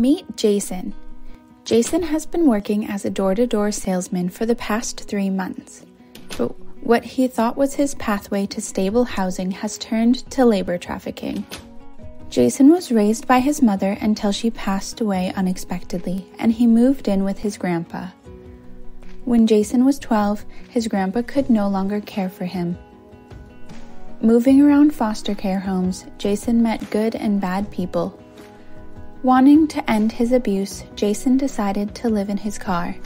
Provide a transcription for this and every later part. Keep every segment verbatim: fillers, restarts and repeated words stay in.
Meet Jason. Jason has been working as a door-to-door salesman for the past three months. But what he thought was his pathway to stable housing has turned to labor trafficking. Jason was raised by his mother until she passed away unexpectedly, and he moved in with his grandpa. When Jason was twelve, his grandpa could no longer care for him. Moving around foster care homes, Jason met good and bad people. Wanting to end his abuse, Jason decided to live in his car.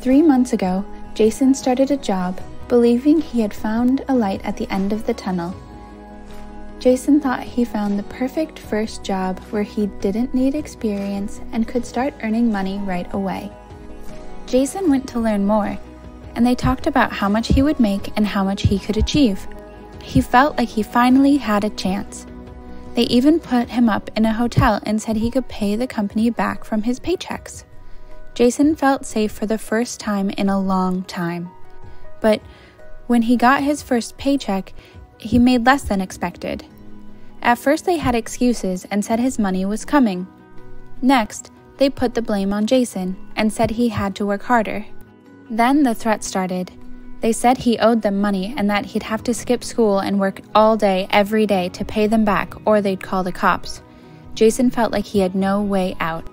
Three months ago, Jason started a job, believing he had found a light at the end of the tunnel. Jason thought he found the perfect first job where he didn't need experience and could start earning money right away. Jason went to learn more, and they talked about how much he would make and how much he could achieve. He felt like he finally had a chance. They even put him up in a hotel and said he could pay the company back from his paychecks. Jason felt safe for the first time in a long time. But when he got his first paycheck, he made less than expected. At first they had excuses and said his money was coming. Next, they put the blame on Jason and said he had to work harder. Then the threat started. They said he owed them money and that he'd have to skip school and work all day every day to pay them back, or they'd call the cops. Jason felt like he had no way out.